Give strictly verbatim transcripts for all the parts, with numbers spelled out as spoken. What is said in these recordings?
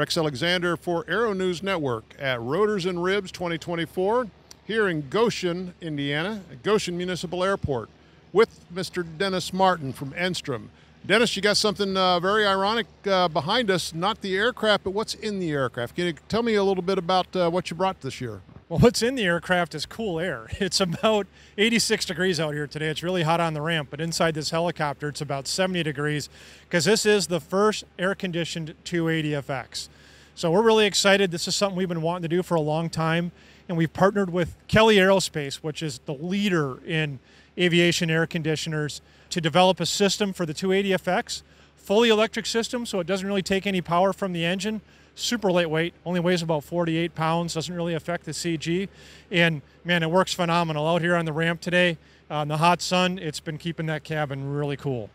Rex Alexander for Aero News Network at Rotors and Ribs twenty twenty-four here in Goshen, Indiana, at Goshen Municipal Airport with Mister Dennis Martin from Enstrom. Dennis, you got something uh, very ironic uh, behind us, not the aircraft, but what's in the aircraft. Can you tell me a little bit about uh, what you brought this year? Well, what's in the aircraft is cool air. It's about eighty-six degrees out here today. It's really hot on the ramp, but inside this helicopter, it's about seventy degrees because this is the first air-conditioned two eighty F X. So we're really excited. This is something we've been wanting to do for a long time, and we've partnered with Kelly Aerospace, which is the leader in aviation air conditioners, to develop a system for the two eighty F X, fully electric system, so it doesn't really take any power from the engine. Super lightweight, only weighs about forty-eight pounds, doesn't really affect the C G. And man, it works phenomenal out here on the ramp today. Uh, in the hot sun, it's been keeping that cabin really cool.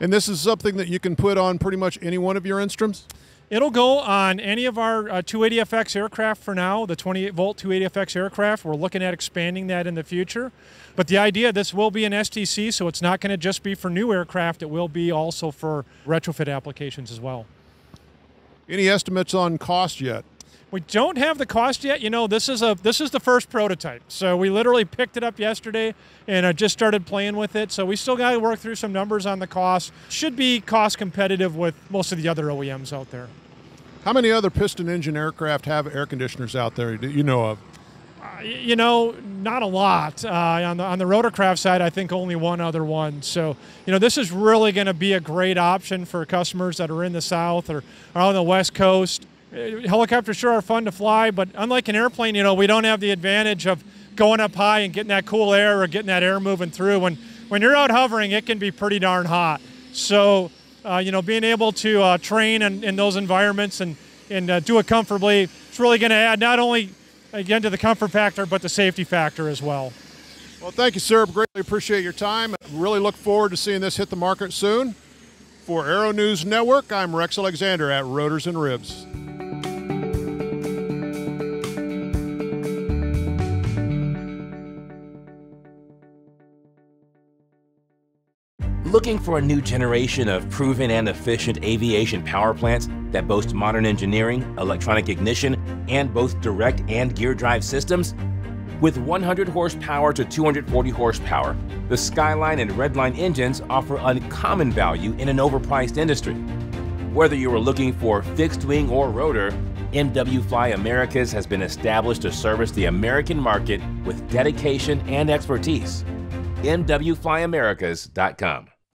And this is something that you can put on pretty much any one of your Enstroms? It'll go on any of our uh, two eighty F X aircraft for now, the twenty-eight volt two eighty F X aircraft. We're looking at expanding that in the future. But the idea, this will be an S T C, so it's not going to just be for new aircraft. It will be also for retrofit applications as well. Any estimates on cost yet? We don't have the cost yet. You know, this is a this is the first prototype. So we literally picked it up yesterday and I just started playing with it. So we still got to work through some numbers on the cost. Should be cost competitive with most of the other O E Ms out there. How many other piston engine aircraft have air conditioners out there that you know of? Uh, you know, not a lot. Uh, on the on the rotorcraft side, I think only one other one. So, you know, this is really going to be a great option for customers that are in the South or are on the West Coast. Uh, helicopters sure are fun to fly, but unlike an airplane, you know, we don't have the advantage of going up high and getting that cool air or getting that air moving through. When, when you're out hovering, it can be pretty darn hot. So, Uh, you know, being able to uh, train in, in those environments and, and uh, do it comfortably, it's really going to add not only, again, to the comfort factor, but the safety factor as well. Well, thank you, sir. Greatly appreciate your time. Really look forward to seeing this hit the market soon. For Aero News Network, I'm Rex Alexander at Rotors and Ribs. Looking for a new generation of proven and efficient aviation power plants that boast modern engineering, electronic ignition, and both direct and gear drive systems? With one hundred horsepower to two hundred forty horsepower, the Skyline and Redline engines offer uncommon value in an overpriced industry. Whether you are looking for fixed wing or rotor, M W Fly Americas has been established to service the American market with dedication and expertise. M W Fly Americas dot com